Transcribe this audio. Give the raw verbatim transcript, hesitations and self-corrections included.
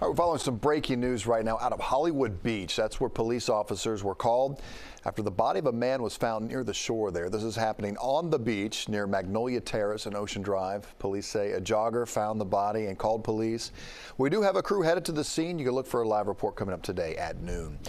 Right, we're following some breaking news right now out of Hollywood Beach. That's where police officers were called after the body of a man was found near the shore there. This is happening on the beach near Magnolia Terrace and Ocean Drive. Police say a jogger found the body and called police. We do have a crew headed to the scene. You can look for a live report coming up today at noon.